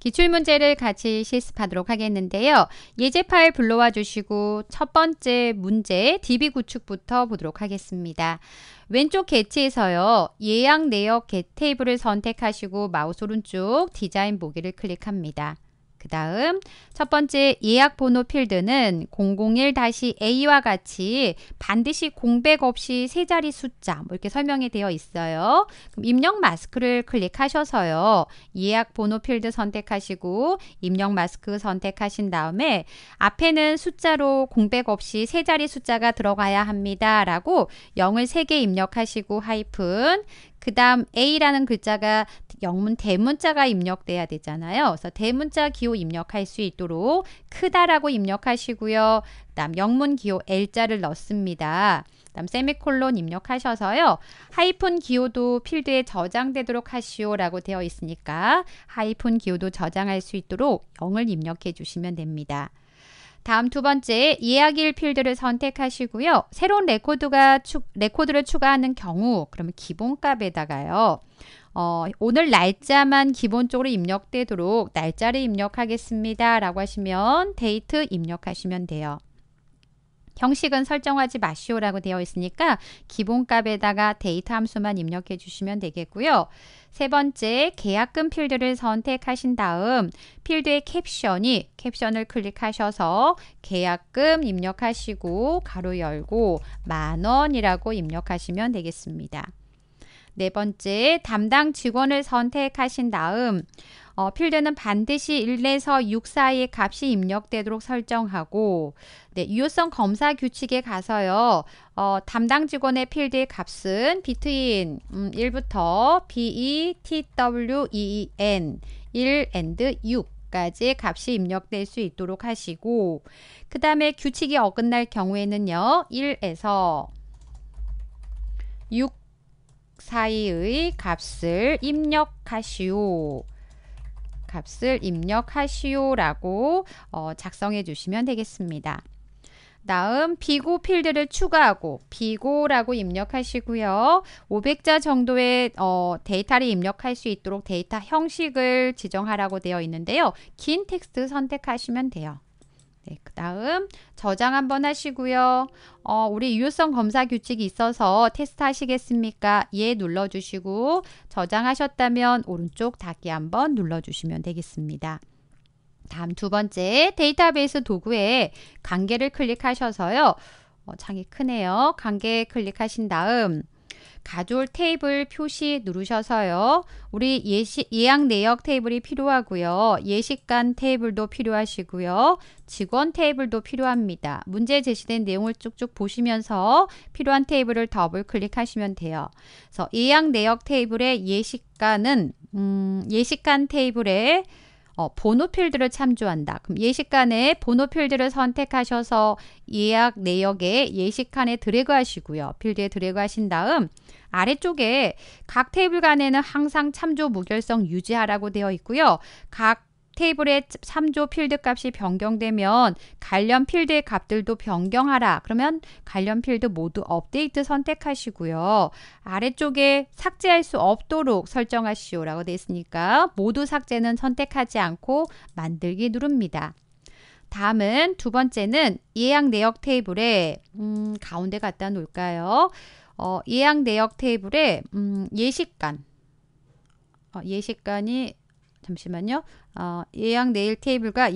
기출문제를 같이 실습하도록 하겠는데요. 예제 파일 불러와 주시고 첫 번째 문제 DB 구축부터 보도록 하겠습니다. 왼쪽 개체에서요. 예약 내역 겟 테이블을 선택하시고 마우스 오른쪽 디자인 보기를 클릭합니다. 그 다음 첫 번째 예약 번호 필드는 001-A와 같이 반드시 공백 없이 세 자리 숫자 뭐 이렇게 설명이 되어 있어요. 그럼 입력 마스크를 클릭하셔서요. 예약 번호 필드 선택하시고 입력 마스크 선택하신 다음에 앞에는 숫자로 공백 없이 세 자리 숫자가 들어가야 합니다. 라고 0을 3개 입력하시고 하이픈 그 다음 A라는 글자가 영문 대문자가 입력돼야 되잖아요. 그래서 대문자 기호 입력할 수 있도록 크다라고 입력하시고요. 그 다음 영문 기호 L자를 넣습니다. 그 다음 세미콜론 입력하셔서요. 하이픈 기호도 필드에 저장되도록 하시오 라고 되어 있으니까 하이픈 기호도 저장할 수 있도록 0을 입력해 주시면 됩니다. 다음 두 번째 예약일 필드를 선택하시고요. 새로운 레코드를 추가하는 경우 그러면 기본값에다가요. 오늘 날짜만 기본적으로 입력되도록 날짜를 입력하겠습니다. 라고 하시면 데이트 입력하시면 돼요. 형식은 설정하지 마시오 라고 되어 있으니까 기본값에다가 데이트 함수만 입력해 주시면 되겠고요. 세 번째 계약금 필드를 선택하신 다음 필드의 캡션을 클릭하셔서 계약금 입력하시고 가로 열고 만원이라고 입력하시면 되겠습니다. 네 번째 담당 직원을 선택하신 다음 필드는 반드시 1에서 6 사이의 값이 입력되도록 설정하고 유효성 검사 규칙에 가서요. 담당 직원의 필드의 값은 between 1부터 between 1 and 6 까지 값이 입력될 수 있도록 하시고 그 다음에 규칙이 어긋날 경우에는요. 1에서 6 사이의 값을 입력하시오. 라고 작성해 주시면 되겠습니다. 다음 비고 필드를 추가하고 비고라고 입력하시고요. 500자 정도의 데이터를 입력할 수 있도록 데이터 형식을 지정하라고 되어 있는데요. 긴 텍스트 선택하시면 돼요. 그 다음 저장 한번 하시고요. 우리 유효성 검사 규칙이 있어서 테스트 하시겠습니까? 예 눌러주시고 저장하셨다면 오른쪽 닫기 한번 눌러주시면 되겠습니다. 다음 두 번째 데이터베이스 도구에 관계를 클릭하셔서요. 창이 크네요. 관계 클릭하신 다음 가져올 테이블 표시 누르셔서요. 우리 예약 내역 테이블이 필요하고요. 예식관 테이블도 필요하시고요. 직원 테이블도 필요합니다. 문제 제시된 내용을 쭉쭉 보시면서 필요한 테이블을 더블 클릭하시면 돼요. 그래서 예약 내역 테이블의 예식관은 예식관 테이블에 번호 필드를 참조한다. 그럼 예식칸에 번호 필드를 선택하셔서 예약 내역에 예식칸에 드래그 하시고요. 필드에 드래그 하신 다음 아래쪽에 각 테이블 간에는 항상 참조 무결성 유지하라고 되어 있고요. 각 테이블의 참조 필드 값이 변경되면 관련 필드의 값들도 변경하라. 그러면 관련 필드 모두 업데이트 선택하시고요. 아래쪽에 삭제할 수 없도록 설정하시오 라고 되어 있으니까 모두 삭제는 선택하지 않고 만들기 누릅니다. 다음은 두 번째는 예약 내역 테이블에 가운데 갖다 놓을까요? 예약 내역 테이블에 예식관이 잠시만요. 예약 내일 테이블과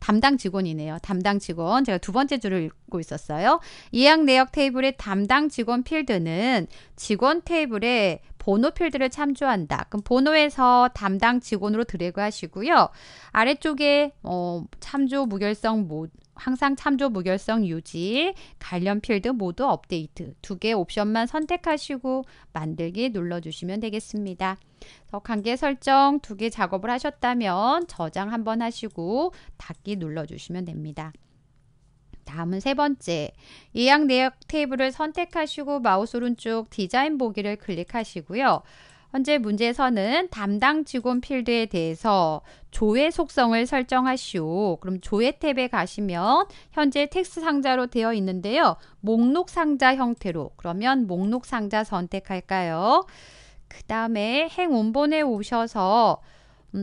담당 직원이네요. 담당 직원. 제가 두 번째 줄을 읽고 있었어요. 예약 내역 테이블의 담당 직원 필드는 직원 테이블에 번호 필드를 참조한다. 그럼 번호에서 담당 직원으로 드래그 하시고요. 아래쪽에 항상 참조 무결성 유지, 관련 필드 모두 업데이트 두 개 옵션만 선택하시고 만들기 눌러주시면 되겠습니다. 관계 설정 두 개 작업을 하셨다면 저장 한번 하시고 닫기 눌러주시면 됩니다. 다음은 세 번째 예약 내역 테이블을 선택하시고 마우스 오른쪽 디자인 보기를 클릭하시고요. 현재 문제에서는 담당 직원 필드에 대해서 조회 속성을 설정하시오. 그럼 조회 탭에 가시면 현재 텍스트 상자로 되어 있는데요. 목록 상자 형태로 그러면 목록 상자 선택할까요? 그 다음에 행원본에 오셔서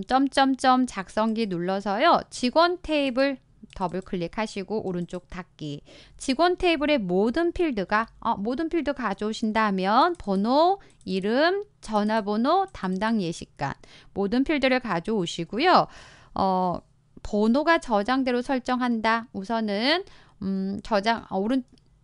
점점점 작성기 눌러서요. 직원 테이블 더블 클릭하시고 오른쪽 닫기. 직원 테이블의 모든 필드가 모든 필드 가져오신다면 번호, 이름, 전화번호, 담당 예식관 모든 필드를 가져오시고요. 번호가 저장대로 설정한다. 우선은 저장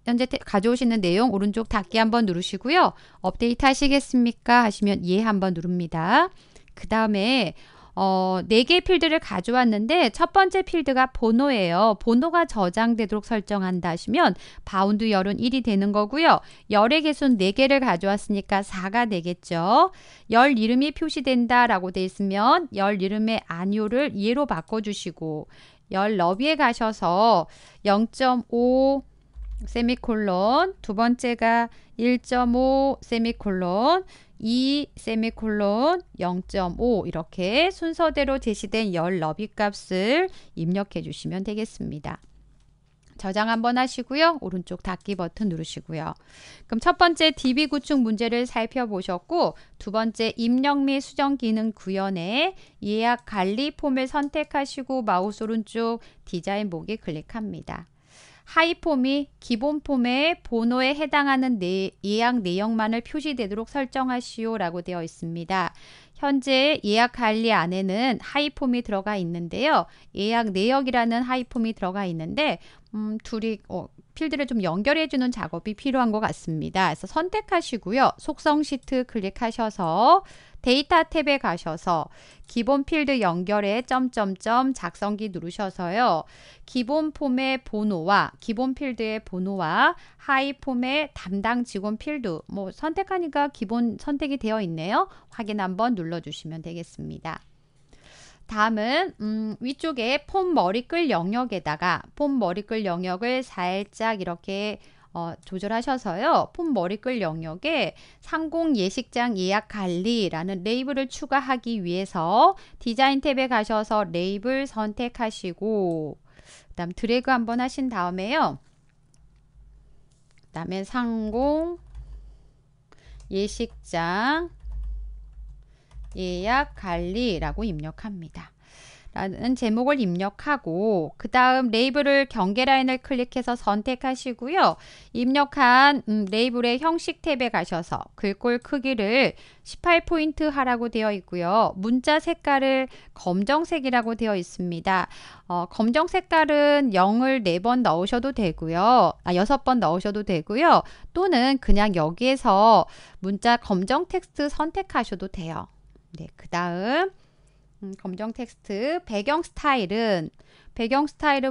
현재 가져오시는 내용 오른쪽 닫기 한번 누르시고요. 업데이트 하시겠습니까? 하시면 예 한번 누릅니다. 그 다음에 4개의 필드를 가져왔는데 첫 번째 필드가 번호예요. 번호가 저장되도록 설정한다 하시면 바운드 열은 1이 되는 거고요. 열의 개수는 4개를 가져왔으니까 4가 되겠죠. 열 이름이 표시된다 라고 돼 있으면 열 이름의 아니오를 예로 바꿔주시고 열 너비에 가셔서 0.5 세미콜론, 두 번째가 1.5 세미콜론, 2 세미콜론, 0.5 이렇게 순서대로 제시된 열 너비 값을 입력해 주시면 되겠습니다. 저장 한번 하시고요. 오른쪽 닫기 버튼 누르시고요. 그럼 첫 번째 DB 구축 문제를 살펴보셨고 두 번째 입력 및 수정 기능 구현에 예약 관리 폼을 선택하시고 마우스 오른쪽 디자인 보기 클릭합니다. 하이폼이 기본 폼의 번호에 해당하는 예약 내역만을 표시되도록 설정하시오 라고 되어 있습니다. 현재 예약 관리 안에는 하이폼이 들어가 있는데요. 예약 내역이라는 하이폼이 들어가 있는데 둘이 필드를 좀 연결해 주는 작업이 필요한 것 같습니다. 그래서 선택하시고요. 속성 시트 클릭하셔서 데이터 탭에 가셔서 기본 필드 연결에 점점점 작성기 누르셔서요. 기본 폼의 번호와 기본 필드의 번호와 하이 폼의 담당 직원 필드 선택하니까 기본 선택이 되어 있네요. 확인 한번 눌러주시면 되겠습니다. 다음은 위쪽에 폼 머리글 영역에다가 폼 머리글 영역을 살짝 이렇게 조절하셔서요. 폼 머리글 영역에 상공 예식장 예약 관리라는 레이블을 추가하기 위해서 디자인 탭에 가셔서 레이블 선택하시고 그 다음 드래그 한번 하신 다음에요. 그 다음에 상공 예식장 예약 관리라고 입력합니다. 라는 제목을 입력하고 그 다음 레이블을 경계라인을 클릭해서 선택하시고요. 입력한 레이블의 형식 탭에 가셔서 글꼴 크기를 18포인트 하라고 되어 있고요. 문자 색깔을 검정색이라고 되어 있습니다. 검정 색깔은 0을 4번 넣으셔도 되고요. 6번 넣으셔도 되고요. 또는 그냥 여기에서 문자 검정 텍스트 선택하셔도 돼요. 네, 그 다음 검정 텍스트 배경 스타일은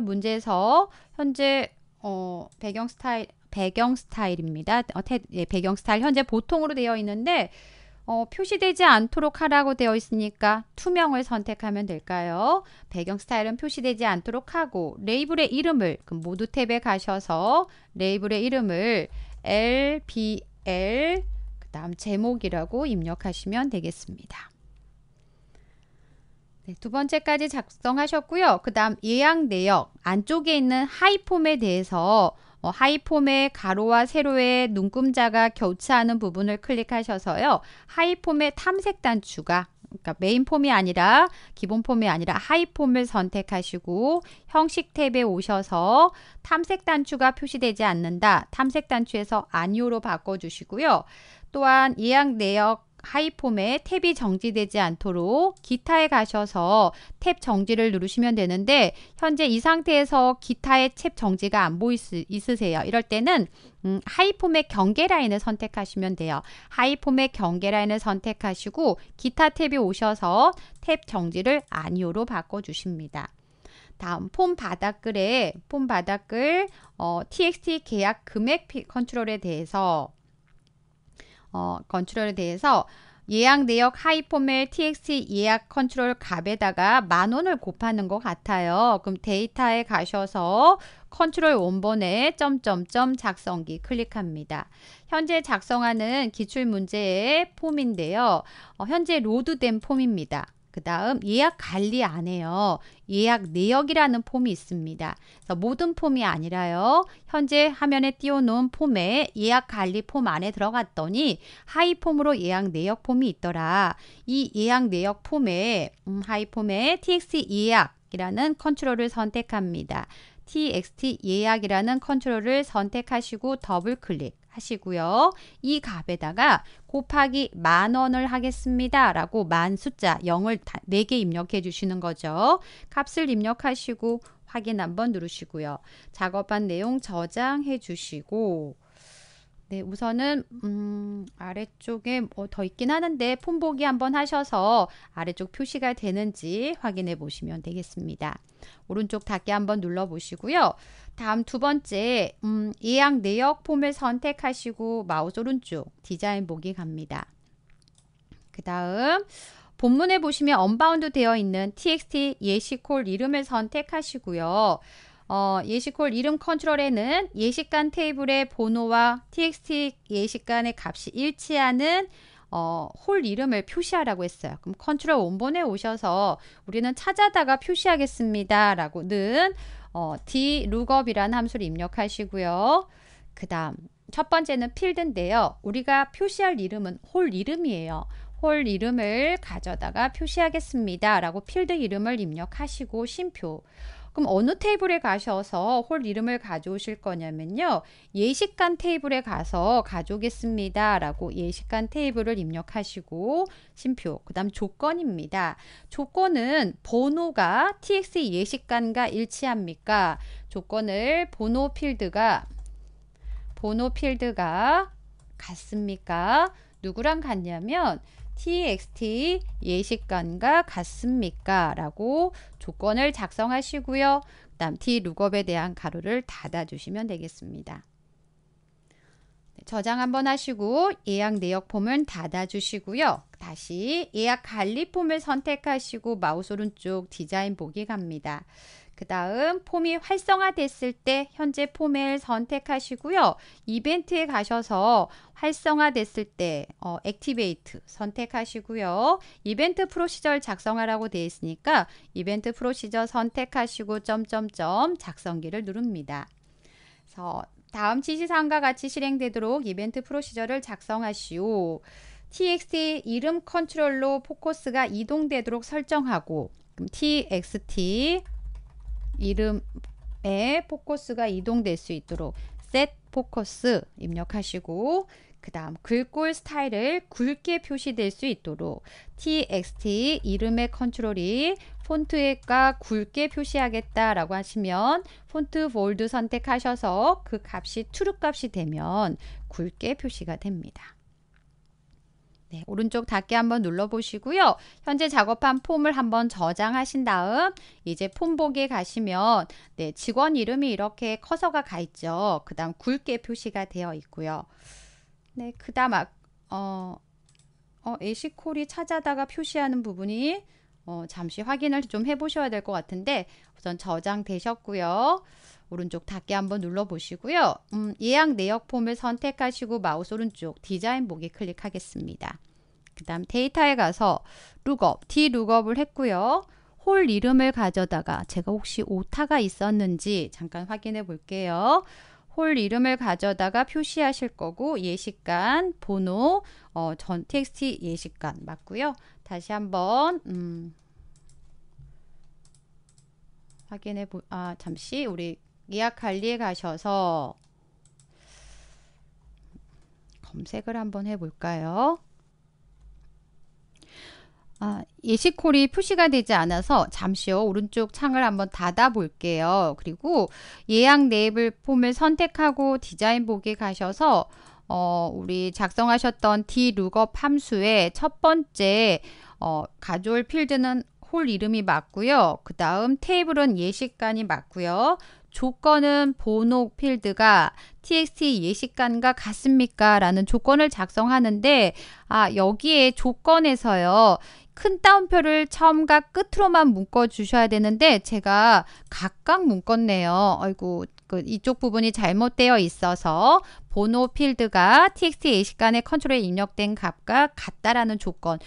문제에서 현재 배경 스타일입니다. 배경 스타일 현재 보통으로 되어 있는데 표시되지 않도록 하라고 되어 있으니까 투명을 선택하면 될까요? 배경 스타일은 표시되지 않도록 하고 레이블의 이름을 모두 탭에 가셔서 레이블의 이름을 LBL 그 다음 제목이라고 입력하시면 되겠습니다. 네, 두 번째까지 작성하셨고요. 그 다음 예약 내역 안쪽에 있는 하이폼에 대해서 하이폼의 가로와 세로의 눈금자가 교차하는 부분을 클릭하셔서요. 하이폼의 탐색 단추가 그러니까 메인 폼이 아니라 기본 폼이 아니라 하이폼을 선택하시고 형식 탭에 오셔서 탐색 단추가 표시되지 않는다. 탐색 단추에서 아니오로 바꿔주시고요. 또한 예약 내역 하이폼에 탭이 정지되지 않도록 기타에 가셔서 탭 정지를 누르시면 되는데 현재 이 상태에서 기타의 탭 정지가 안 있으세요. 이럴 때는 하이폼의 경계 라인을 선택하시면 돼요. 하이폼의 경계 라인을 선택하시고 기타 탭이 오셔서 탭 정지를 아니오로 바꿔주십니다. 다음 폼 바닥글에 TXT 계약 금액 컨트롤에 대해서 예약 내역 하이폼의 TXT 예약 컨트롤 값에다가 10,000원을 곱하는 것 같아요. 그럼 데이터에 가셔서 컨트롤 원본에 점점점 작성기 클릭합니다. 현재 작성하는 기출문제의 폼인데요. 현재 로드된 폼입니다. 그 다음 예약 관리 안에요, 예약 내역이라는 폼이 있습니다. 그래서 모든 폼이 아니라요, 현재 화면에 띄워놓은 폼에 예약 관리 폼 안에 들어갔더니 하이 폼으로 예약 내역 폼이 있더라. 이 예약 내역 폼에 하이 폼에 TXT 예약이라는 컨트롤을 선택합니다. TXT 예약이라는 컨트롤을 선택하시고 더블 클릭 하시고요. 이 값에다가 곱하기 10,000원을 하겠습니다 라고 만 숫자 0을 4개 입력해 주시는 거죠. 값을 입력하시고 확인 한번 누르시고요. 작업한 내용 저장해 주시고, 네, 우선은 아래쪽에 뭐 더 있긴 하는데 폼 보기 한번 하셔서 아래쪽 표시가 되는지 확인해 보시면 되겠습니다. 오른쪽 닫기 한번 눌러 보시고요. 다음 두 번째 예약 내역 폼을 선택하시고 마우스 오른쪽 디자인 보기 갑니다. 그 다음 본문에 보시면 언바운드 되어 있는 TXT 예시콜 이름을 선택하시고요. 예시콜 이름 컨트롤에는 예시간 테이블의 번호와 TXT 예시간의 값이 일치하는 홀 이름을 표시하라고 했어요. 그럼 컨트롤 원본에 오셔서 우리는 찾아다가 표시하겠습니다 라고는 dlookup이라는 함수를 입력하시고요. 그 다음 첫 번째는 필드인데요, 우리가 표시할 이름은 홀 이름이에요. 홀 이름을 가져다가 표시하겠습니다 라고 필드 이름을 입력하시고 쉼표. 그럼 어느 테이블에 가셔서 홀 이름을 가져오실 거냐면요, 예시간 테이블에 가서 가져오겠습니다 라고 예시간 테이블을 입력하시고 쉼표. 그 다음 조건입니다. 조건은 번호가 TXT 예시간과 일치합니까? 조건을 번호 필드가 같습니까? 누구랑 같냐면 TXT 예시간과 같습니까? 라고 조건을 작성하시고요. 그 다음 dlookup에 대한 가로를 닫아주시면 되겠습니다. 저장 한번 하시고 예약 내역 폼은 닫아주시고요. 다시 예약 관리 폼을 선택하시고 마우스 오른쪽 디자인 보기 갑니다. 그 다음 폼이 활성화됐을 때 현재 폼을 선택하시고요. 이벤트에 가셔서 활성화됐을 때 액티베이트 선택하시고요. 이벤트 프로시저를 작성하라고 되어 있으니까 이벤트 프로시저 선택하시고 ... 작성기를 누릅니다. 그래서 다음 지시사항과 같이 실행되도록 이벤트 프로시저를 작성하시오. TXT 이름 컨트롤로 포커스가 이동되도록 설정하고, 그럼 TXT 이름에 포커스가 이동될 수 있도록 set 포커스 입력하시고, 그 다음 글꼴 스타일을 굵게 표시될 수 있도록 TXT 이름의 컨트롤이 폰트가 굵게 표시하겠다 라고 하시면 폰트 볼드 선택하셔서 그 값이 트루 값이 되면 굵게 표시가 됩니다. 네, 오른쪽 닫기 한번 눌러 보시고요. 현재 작업한 폼을 한번 저장하신 다음 이제 폼 보기에 가시면 네, 직원 이름이 이렇게 커서가 가 있죠. 그 다음 굵게 표시가 되어 있고요. 네, 그 다음 예시콜이 찾아다가 표시하는 부분이 잠시 확인을 좀 해보셔야 될 것 같은데 우선 저장되셨고요. 오른쪽 닫기 한번 눌러보시고요. 예약 내역 폼을 선택하시고 마우스 오른쪽 디자인 보기 클릭하겠습니다. 그 다음 데이터에 가서 룩업, dlookup을 했고요. 홀 이름을 가져다가 제가 혹시 오타가 있었는지 잠깐 확인해 볼게요. 홀 이름을 가져다가 표시하실 거고 예시간, 번호, 전 TXT 예시간 맞고요. 다시 한번 잠시 우리 예약 관리에 가셔서 검색을 한번 해볼까요? 예시콜이 표시가 되지 않아서 잠시요, 오른쪽 창을 한번 닫아 볼게요. 그리고 예약 네이블 폼을 선택하고 디자인 보기 가셔서 우리 작성하셨던 dlookup 함수의 첫 번째 가져올 필드는 홀 이름이 맞고요. 그 다음 테이블은 예시간이 맞고요. 조건은 번호 필드가 txt 예식관과 같습니까? 라는 조건을 작성하는데, 여기에 조건에서요, 큰 따옴표를 처음과 끝으로만 묶어 주셔야 되는데 제가 각각 묶었네요. 이쪽 부분이 잘못되어 있어서 번호 필드가 txt 예식관의 컨트롤에 입력된 값과 같다라는 조건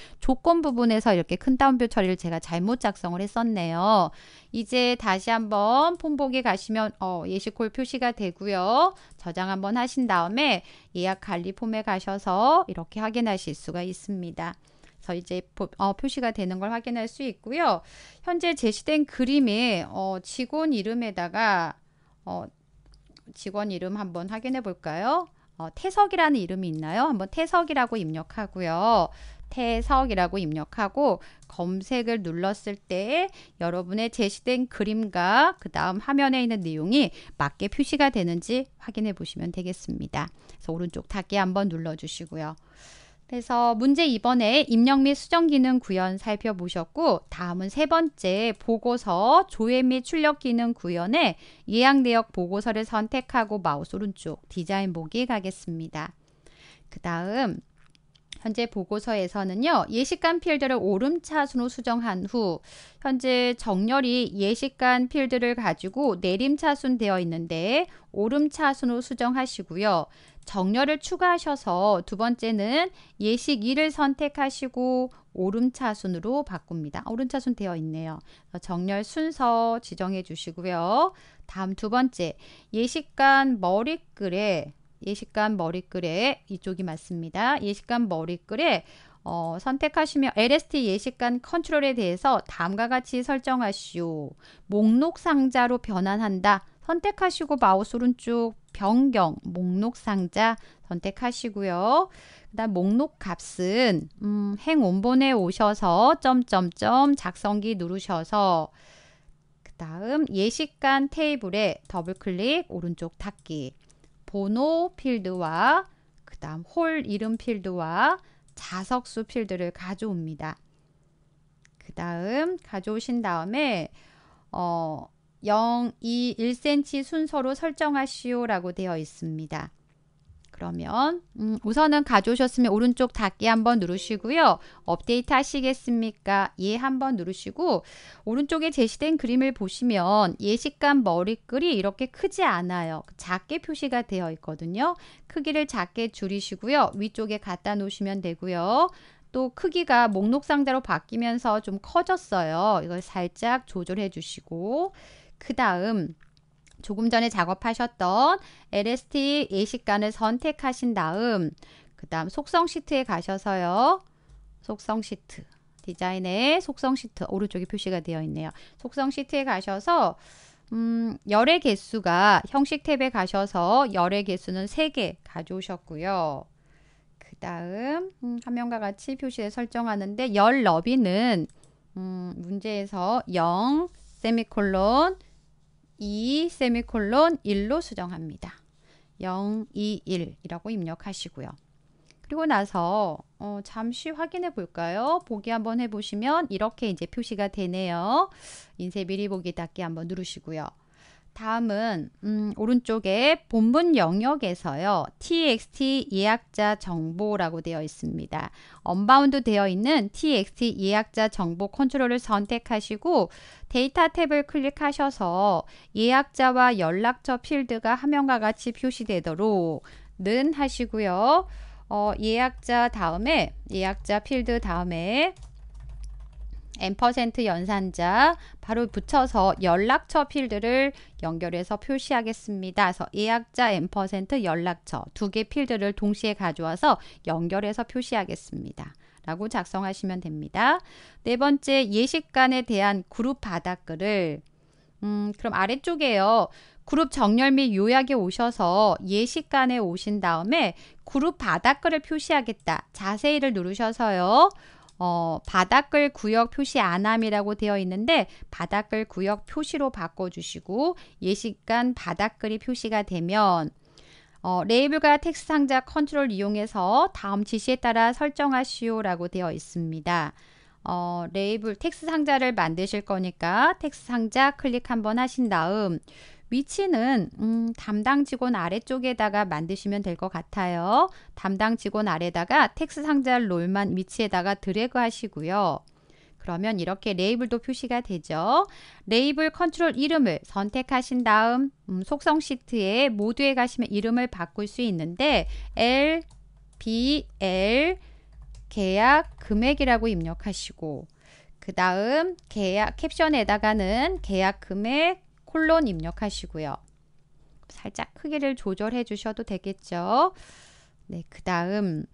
부분에서 이렇게 큰 따옴표 처리를 제가 잘못 작성을 했었네요. 이제 다시 한번 폼보기에 가시면 예식홀 표시가 되고요. 저장 한번 하신 다음에 예약 관리 폼에 가셔서 이렇게 확인하실 수가 있습니다. 그래서 이제 표시가 되는 걸 확인할 수 있고요. 현재 제시된 그림에 직원 이름에다가 직원 이름 한번 확인해 볼까요? 태석이라는 이름이 있나요? 한번 태석이라고 입력하고요. 태석이라고 입력하고 검색을 눌렀을 때 여러분의 제시된 그림과 그 다음 화면에 있는 내용이 맞게 표시가 되는지 확인해 보시면 되겠습니다. 그래서 오른쪽 닫기 한번 눌러 주시고요. 그래서 문제 2번에 입력 및 수정 기능 구현 살펴보셨고, 다음은 세 번째 보고서 조회 및 출력 기능 구현에 예약 내역 보고서를 선택하고 마우스 오른쪽 디자인 보기 가겠습니다. 그 다음 현재 보고서에서는요, 예식관 필드를 오름차순으로 수정한 후 현재 정렬이 예식관 필드를 가지고 내림차순 되어 있는데 오름차순으로 수정하시고요. 정렬을 추가하셔서 두 번째는 예식일을 선택하시고 오름차순으로 바꿉니다. 오름차순 되어 있네요. 정렬 순서 지정해 주시고요. 다음 두 번째 예식관 머리글에 이쪽이 맞습니다. 예식관 머리글에 선택하시면 LST 예식관 컨트롤에 대해서 다음과 같이 설정하시오. 목록 상자로 변환한다. 선택하시고 마우스 오른쪽 변경 목록 상자 선택하시고요. 그다음 목록 값은 행 원본에 오셔서 ... 작성기 누르셔서 그다음 예식관 테이블에 더블 클릭 오른쪽 닫기. 번호 필드와 그 다음 홀 이름 필드와 좌석수 필드를 가져옵니다. 그 다음 가져오신 다음에 0, 2, 1cm 순서로 설정하시오 라고 되어 있습니다. 그러면 우선은 가져오셨으면 오른쪽 닫기 한번 누르시고요. 업데이트 하시겠습니까? 예 한번 누르시고 오른쪽에 제시된 그림을 보시면 예식관 머리글이 이렇게 크지 않아요. 작게 표시가 되어 있거든요. 크기를 작게 줄이시고요. 위쪽에 갖다 놓으시면 되고요. 또 크기가 목록 상자로 바뀌면서 좀 커졌어요. 이걸 살짝 조절해 주시고 그 다음 조금 전에 작업하셨던 LST 예식관을 선택하신 다음 그 다음 속성 시트에 가셔서요. 속성 시트 디자인에 속성 시트 오른쪽에 표시가 되어 있네요. 속성 시트에 가셔서 열의 개수가 형식 탭에 가셔서 열의 개수는 3개 가져오셨고요. 그 다음 화면과 같이 표시에 설정하는데 열 너비는 문제에서 0:2:1로 수정합니다. 021 이라고 입력하시고요. 그리고 나서 잠시 확인해 볼까요? 보기 한번 해보시면 이렇게 이제 표시가 되네요. 인쇄 미리 보기 닫기 한번 누르시고요. 다음은 오른쪽에 본문 영역에서요. txt 예약자 정보라고 되어 있습니다. 언바운드 되어 있는 txt 예약자 정보 컨트롤을 선택하시고 데이터 탭을 클릭하셔서 예약자와 연락처 필드가 화면과 같이 표시되도록 는 하시고요. 예약자 필드 다음에 &연산자 바로 붙여서 연락처 필드를 연결해서 표시하겠습니다. 그래서 예약자 &연락처 2개 필드를 동시에 가져와서 연결해서 표시하겠습니다. 라고 작성하시면 됩니다. 네 번째 예식관에 대한 그룹 바닥글을 그럼 아래쪽에요. 그룹 정렬 및 요약에 오셔서 예식관에 오신 다음에 그룹 바닥글을 표시하겠다. 자세히를 누르셔서요. 바닥글 구역 표시 안함이라고 되어 있는데 바닥글 구역 표시로 바꿔주시고 예식관 바닥글이 표시가 되면 레이블과 텍스트 상자 컨트롤 이용해서 다음 지시에 따라 설정하시오 라고 되어 있습니다. 레이블 텍스트 상자를 만드실 거니까 텍스트 상자 클릭 한번 하신 다음 위치는 담당 직원 아래쪽에다가 만드시면 될 것 같아요. 담당 직원 아래다가 텍스 상자 롤만 위치에다가 드래그 하시고요. 그러면 이렇게 레이블도 표시가 되죠. 레이블 컨트롤 이름을 선택하신 다음 속성 시트에 모두에 가시면 이름을 바꿀 수 있는데 LBL 계약 금액이라고 입력하시고 그 다음 계약 캡션에다가는 계약 금액 콜론 입력하시고요. 살짝 크기를 조절해 주셔도 되겠죠. 네, 그 다음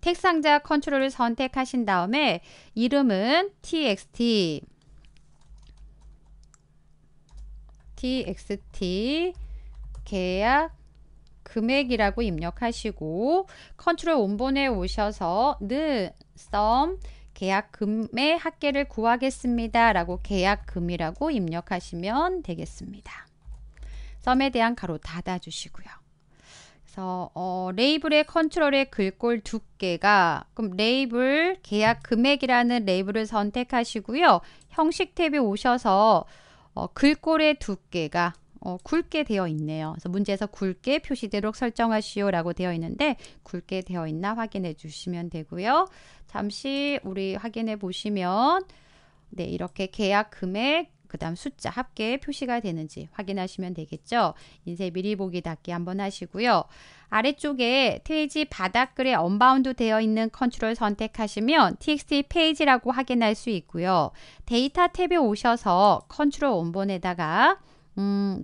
텍스 상자 컨트롤을 선택하신 다음에 이름은 txt 계약 금액이라고 입력하시고 컨트롤 원본에 오셔서 는 썸 계약금의 합계를 구하겠습니다 라고 계약금이라고 입력하시면 되겠습니다. 썸에 대한 가로 닫아 주시고요. 그래서 레이블의 컨트롤의 글꼴 두께가 그럼 레이블 계약금액이라는 레이블을 선택하시고요. 형식 탭에 오셔서 글꼴의 두께가 굵게 되어 있네요. 그래서 문제에서 굵게 표시되도록 설정하시오 라고 되어 있는데 굵게 되어 있나 확인해 주시면 되고요. 잠시 우리 확인해 보시면 네, 이렇게 계약 금액 그 다음 숫자 합계 표시가 되는지 확인하시면 되겠죠. 인쇄 미리 보기 닫기 한번 하시고요. 아래쪽에 페이지 바닥글에 언바운드 되어 있는 컨트롤 선택하시면 txt 페이지라고 확인할 수 있고요. 데이터 탭에 오셔서 컨트롤 원본에다가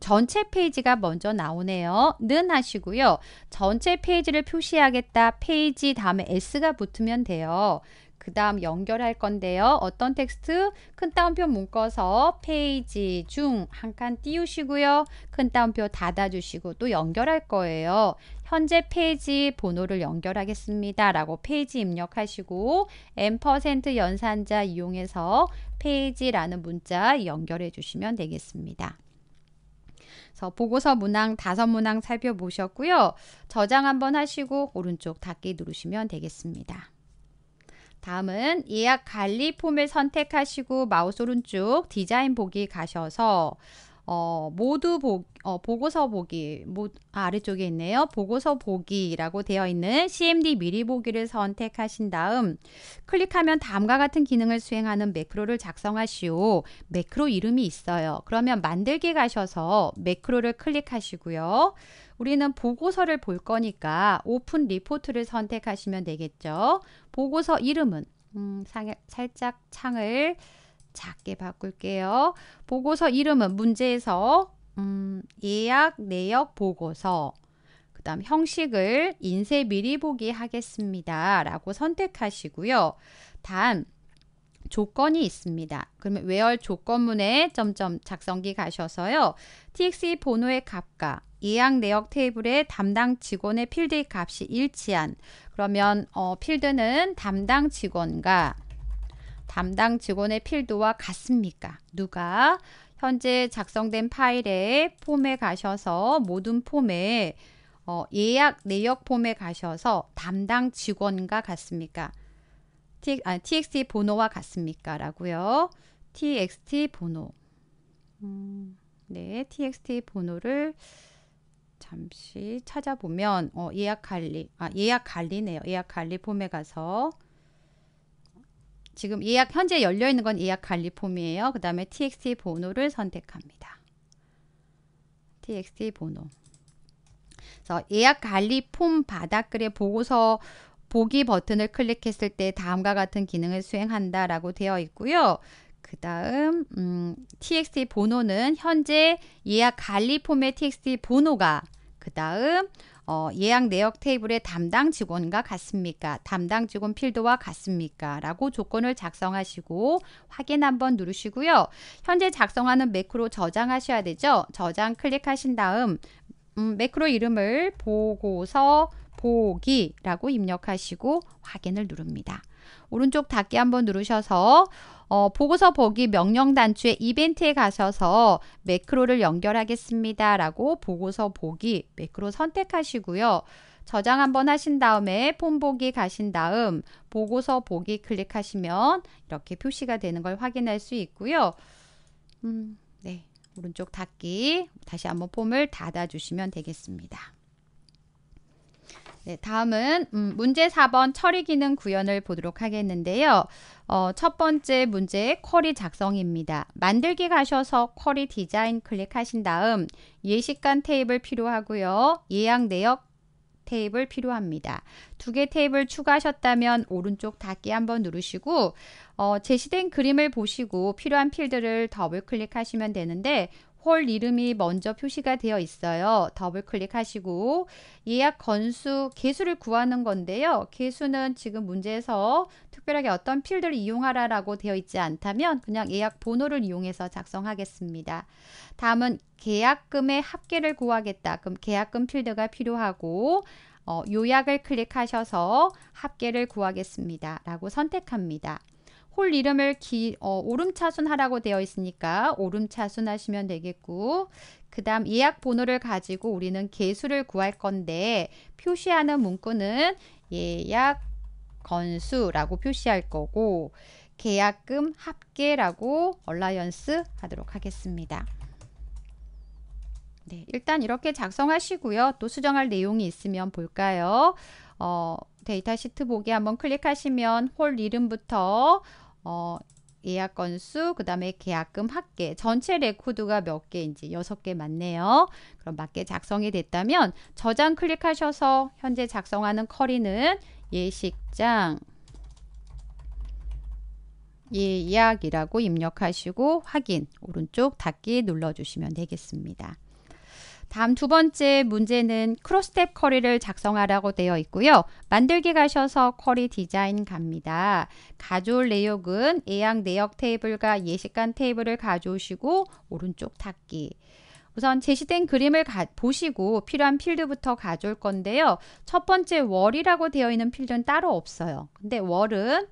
전체 페이지가 먼저 나오네요. 는 하시고요. 전체 페이지를 표시하겠다. 페이지 다음에 S가 붙으면 돼요. 그 다음 연결할 건데요. 어떤 텍스트? 큰 따옴표 묶어서 페이지 중 한 칸 띄우시고요. 큰 따옴표 닫아주시고 또 연결할 거예요. 현재 페이지 번호를 연결하겠습니다. 라고 페이지 입력하시고 M% 연산자 이용해서 페이지라는 문자 연결해 주시면 되겠습니다. 그래서 보고서 문항 5문항 살펴보셨고요. 저장 한번 하시고 오른쪽 닫기 누르시면 되겠습니다. 다음은 예약 관리 폼을 선택하시고 마우스 오른쪽 디자인 보기 가셔서 모두 보고서 보기 아래쪽에 있네요. 보고서 보기라고 되어 있는 CMD 미리 보기를 선택하신 다음 클릭하면 다음과 같은 기능을 수행하는 매크로를 작성하시오. 매크로 이름이 있어요. 그러면 만들기 가셔서 매크로를 클릭하시고요. 우리는 보고서를 볼 거니까 오픈 리포트를 선택하시면 되겠죠. 보고서 이름은 살짝 창을 작게 바꿀게요. 보고서 이름은 문제에서 예약 내역 보고서 그 다음 형식을 인쇄 미리 보기 하겠습니다 라고 선택하시고요. 단 조건이 있습니다. 그러면 외열 조건문에 점점 작성기 가셔서요. TXE 번호의 값과 예약 내역 테이블의 담당 직원의 필드의 값이 일치한 그러면 필드는 담당 직원과 담당 직원의 필드와 같습니까? 누가? 현재 작성된 파일에 폼에 가셔서 모든 폼에 예약 내역 폼에 가셔서 담당 직원과 같습니까? txt 번호와 같습니까? 라고요. txt 번호 네, txt 번호를 잠시 찾아보면 예약 관리네요. 예약 관리 폼에 가서 지금 예약 현재 열려 있는 건 예약 관리 폼이에요. 그 다음에 txt 번호를 선택합니다. txt 번호. 그래서 예약 관리 폼 바닥글에 보고서 보기 버튼을 클릭했을 때 다음과 같은 기능을 수행한다라고 되어 있고요. 그 다음 txt 번호는 현재 예약 관리 폼의 txt 번호가 그 다음 예약 내역 테이블의 담당 직원과 같습니까? 담당 직원 필드와 같습니까? 라고 조건을 작성하시고 확인 한번 누르시고요. 현재 작성하는 매크로 저장하셔야 되죠. 저장 클릭하신 다음 매크로 이름을 보고서 보기 라고 입력하시고 확인을 누릅니다. 오른쪽 닫기 한번 누르셔서 보고서 보기 명령 단추의 이벤트에 가셔서 매크로를 연결하겠습니다 라고 보고서 보기 매크로 선택하시고요. 저장 한번 하신 다음에 폼 보기 가신 다음 보고서 보기 클릭하시면 이렇게 표시가 되는 걸 확인할 수 있고요. 네, 오른쪽 닫기, 다시 한번 폼을 닫아주시면 되겠습니다. 네, 다음은 문제 4번 처리 기능 구현을 보도록 하겠는데요. 첫 번째 문제 쿼리 작성입니다. 만들기 가셔서 쿼리 디자인 클릭하신 다음 예시간 테이블 필요하고요. 예약 내역 테이블 필요합니다. 2개 테이블 추가하셨다면 오른쪽 닫기 한번 누르시고 제시된 그림을 보시고 필요한 필드를 더블 클릭하시면 되는데 홀 이름이 먼저 표시가 되어 있어요. 더블 클릭하시고 예약 건수, 개수를 구하는 건데요. 개수는 지금 문제에서 특별하게 어떤 필드를 이용하라라고 되어 있지 않다면 그냥 예약 번호를 이용해서 작성하겠습니다. 다음은 계약금의 합계를 구하겠다. 그럼 계약금 필드가 필요하고 요약을 클릭하셔서 합계를 구하겠습니다. 라고 선택합니다. 홀 이름을 오름차순 하라고 되어 있으니까 오름차순 하시면 되겠고, 그 다음 예약 번호를 가지고 우리는 개수를 구할 건데 표시하는 문구는 예약 건수라고 표시할 거고 계약금 합계라고 얼라이언스 하도록 하겠습니다. 네, 일단 이렇게 작성하시고요. 또 수정할 내용이 있으면 볼까요? 데이터 시트 보기 한번 클릭하시면 홀 이름부터 예약 건수, 그 다음에 계약금 합계, 전체 레코드가 몇 개인지 6개 맞네요. 그럼 맞게 작성이 됐다면 저장 클릭하셔서 현재 작성하는 쿼리는 예식장 예약이라고 입력하시고 확인, 오른쪽 닫기 눌러주시면 되겠습니다. 다음 두 번째 문제는 크로스탭 쿼리를 작성하라고 되어 있고요. 만들기 가셔서 쿼리 디자인 갑니다. 가져올 내역은 예약 내역 테이블과 예식간 테이블을 가져오시고 오른쪽 닫기. 우선 제시된 그림을 보시고 필요한 필드부터 가져올 건데요. 첫 번째 월이라고 되어 있는 필드는 따로 없어요. 근데 월은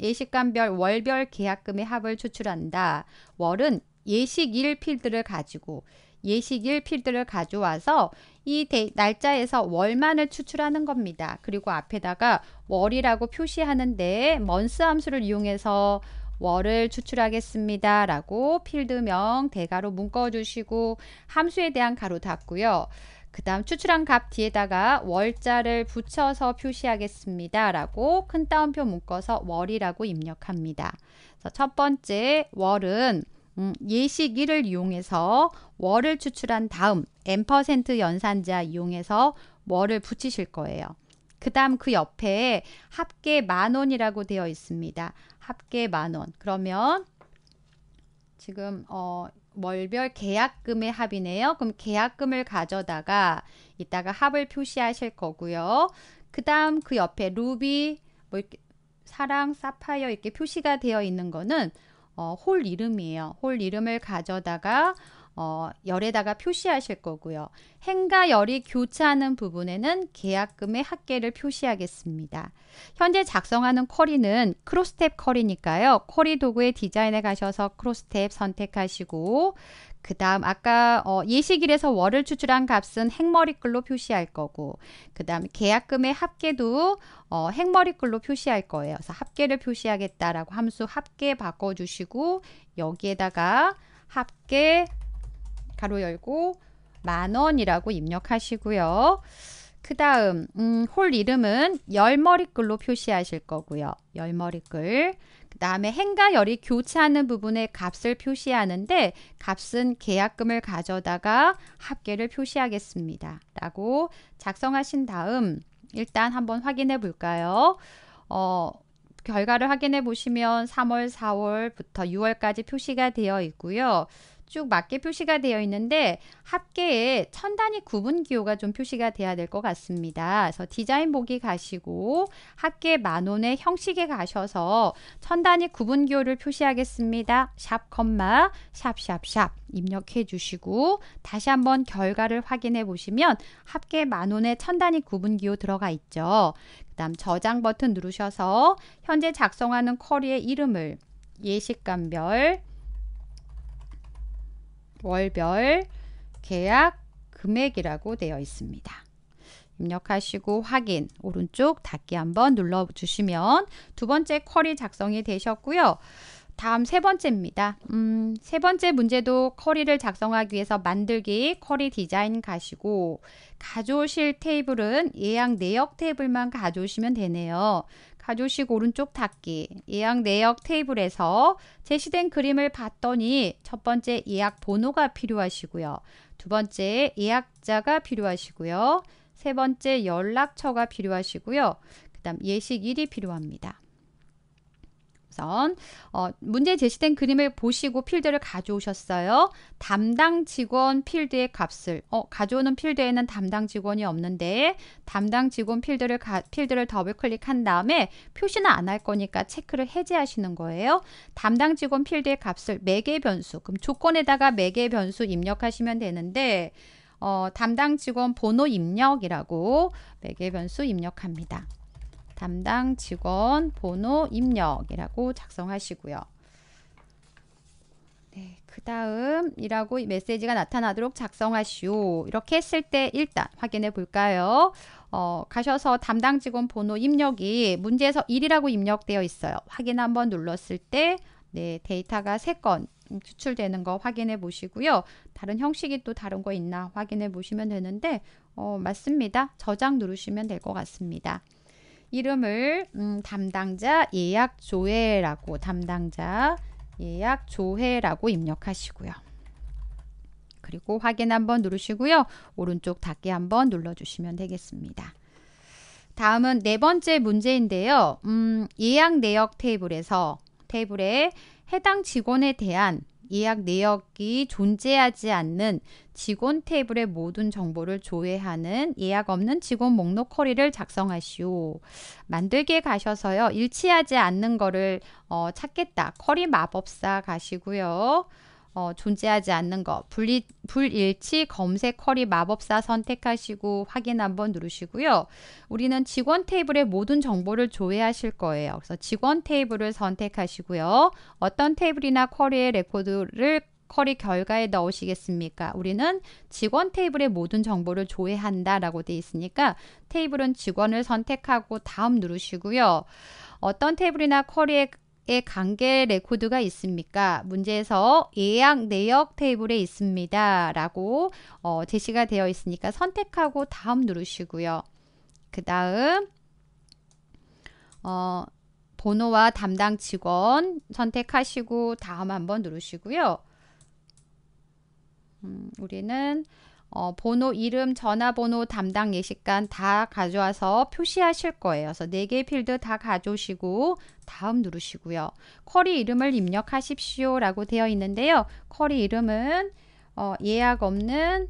예식간별 월별 계약금의 합을 추출한다. 월은 예식일 필드를 가지고 예식일 필드를 가져와서 이 날짜에서 월만을 추출하는 겁니다. 그리고 앞에다가 월이라고 표시하는데 month 함수를 이용해서 월을 추출하겠습니다. 라고 필드명 대괄호 묶어주시고 함수에 대한 가로 닫고요. 그 다음 추출한 값 뒤에다가 월자를 붙여서 표시하겠습니다. 라고 큰 따옴표 묶어서 월이라고 입력합니다. 그래서 첫 번째 월은 예식일을 이용해서 월을 추출한 다음 %연산자 이용해서 월을 붙이실 거예요. 그 다음 그 옆에 합계 만원이라고 되어 있습니다. 합계 만원. 그러면 지금 월별 계약금의 합이네요. 그럼 계약금을 가져다가 이따가 합을 표시하실 거고요. 그 다음 그 옆에 루비, 뭐 이렇게 사랑, 사파이어 이렇게 표시가 되어 있는 거는 홀 이름이에요. 홀 이름을 가져다가 열에다가 표시하실 거고요. 행과 열이 교차하는 부분에는 계약금의 합계를 표시하겠습니다. 현재 작성하는 쿼리는 크로스탭 쿼리니까요. 쿼리 도구의 디자인에 가셔서 크로스탭 선택하시고 그 다음 아까 예식일에서 월을 추출한 값은 행머리글로 표시할 거고 그 다음 계약금의 합계도 행머리글로 표시할 거예요. 그래서 합계를 표시하겠다라고 함수 합계 바꿔주시고 여기에다가 합계 가로 열고 만원이라고 입력하시고요. 그 다음 홀 이름은 열머리글로 표시하실 거고요. 열머리글. 그 다음에 행과 열이 교차하는 부분에 값을 표시하는데 값은 계약금을 가져다가 합계를 표시하겠습니다. 라고 작성하신 다음 일단 한번 확인해 볼까요? 결과를 확인해 보시면 3월, 4월부터 6월까지 표시가 되어 있고요. 쭉 맞게 표시가 되어 있는데 합계에 천 단위 구분 기호가 좀 표시가 돼야 될 것 같습니다. 그래서 디자인 보기 가시고 합계 만원의 형식에 가셔서 천 단위 구분 기호를 표시하겠습니다. 샵 콤마 샵샵샵 입력해 주시고 다시 한번 결과를 확인해 보시면 합계 만원의 천 단위 구분 기호 들어가 있죠. 그 다음 저장 버튼 누르셔서 현재 작성하는 쿼리의 이름을 예식간별 월별 계약 금액이라고 되어 있습니다. 입력하시고 확인, 오른쪽 닫기 한번 눌러주시면 두 번째 쿼리 작성이 되셨고요. 다음 세 번째입니다. 세 번째 문제도 커리를 작성하기 위해서 만들기 커리 디자인 가시고, 가져오실 테이블은 예약 내역 테이블만 가져오시면 되네요. 가져오시고 오른쪽 닫기, 예약 내역 테이블에서 제시된 그림을 봤더니 첫 번째 예약 번호가 필요하시고요. 두 번째 예약자가 필요하시고요. 세 번째 연락처가 필요하시고요. 그 다음 예식일이 필요합니다. 우선 문제 제시된 그림을 보시고 필드를 가져오셨어요. 담당 직원 필드의 값을, 가져오는 필드에는 담당 직원이 없는데 담당 직원 필드를 더블 클릭한 다음에 표시는 안 할 거니까 체크를 해제하시는 거예요. 담당 직원 필드의 값을 매개 변수, 그럼 조건에다가 매개 변수 입력하시면 되는데 담당 직원 번호 입력이라고 매개 변수 입력합니다. 담당 직원 번호 입력이라고 작성하시고요. 네, 그 다음 이라고 메시지가 나타나도록 작성하시오. 이렇게 했을 때 일단 확인해 볼까요? 가셔서 담당 직원 번호 입력이 문제에서 1이라고 입력되어 있어요. 확인 한번 눌렀을 때 네, 데이터가 3건 추출되는 거 확인해 보시고요. 다른 형식이 또 다른 거 있나 확인해 보시면 되는데 맞습니다. 저장 누르시면 될 것 같습니다. 이름을 담당자 예약 조회라고 입력하시고요. 그리고 확인 한번 누르시고요. 오른쪽 닫기 한번 눌러주시면 되겠습니다. 다음은 네 번째 문제인데요. 예약 내역 테이블에 해당 직원에 대한 예약 내역이 존재하지 않는 직원 테이블의 모든 정보를 조회하는 예약 없는 직원 목록 커리를 작성하시오. 만들기에 가셔서요. 일치하지 않는 거를 찾겠다. 커리 마법사 가시고요. 존재하지 않는 거 불일치 검색 커리 마법사 선택하시고 확인 한번 누르시고요. 우리는 직원 테이블의 모든 정보를 조회하실 거예요. 그래서 직원 테이블을 선택하시고요. 어떤 테이블이나 커리의 레코드를 커리 결과에 넣으시겠습니까? 우리는 직원 테이블의 모든 정보를 조회한다 라고 돼 있으니까 테이블은 직원을 선택하고 다음 누르시고요. 어떤 테이블이나 커리의 관계 레코드가 있습니까? 문제에서 예약 내역 테이블에 있습니다 라고 제시가 되어 있으니까 선택하고 다음 누르시고요. 그 다음 번호와 담당 직원 선택하시고 다음 한번 누르시고요. 우리는 번호, 이름, 전화번호, 담당 예식관 다 가져와서 표시하실 거예요. 그래서 4개의 필드 다 가져오시고 다음 누르시고요. 커리 이름을 입력하십시오 라고 되어 있는데요. 커리 이름은 예약 없는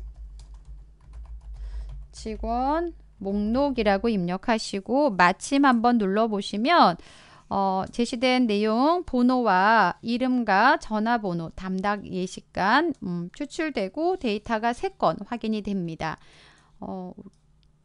직원 목록이라고 입력하시고 마침 한번 눌러보시면 제시된 내용 번호와 이름과 전화번호, 담당 예식관 추출되고 데이터가 3건 확인이 됩니다.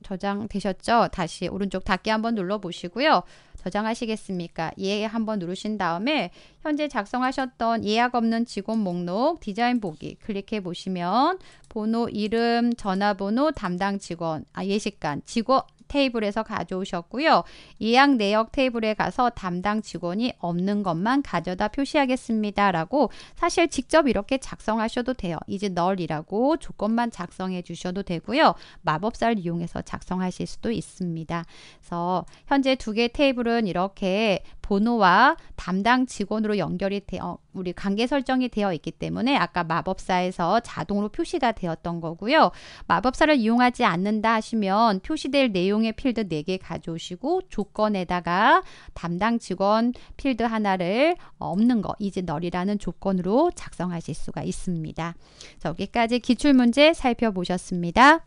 저장되셨죠? 다시 오른쪽 닫기 한번 눌러보시고요. 저장하시겠습니까? 예 한번 누르신 다음에 현재 작성하셨던 예약 없는 직원 목록 디자인 보기 클릭해 보시면 번호, 이름, 전화번호, 담당 직원, 예식관, 직원 테이블에서 가져오셨고요. 예약 내역 테이블에 가서 담당 직원이 없는 것만 가져다 표시하겠습니다 라고 사실 직접 이렇게 작성하셔도 돼요. 이제 널이라고 조건만 작성해 주셔도 되고요. 마법사를 이용해서 작성하실 수도 있습니다. 그래서 현재 2개의 테이블은 이렇게 번호와 담당 직원으로 연결이 되어 우리 관계 설정이 되어 있기 때문에 아까 마법사에서 자동으로 표시가 되었던 거고요. 마법사를 이용하지 않는다 하시면 표시될 내용의 필드 4개 가져오시고 조건에다가 담당 직원 필드 하나를 없는 거 이제 널이라는 조건으로 작성하실 수가 있습니다. 여기까지 기출문제 살펴보셨습니다.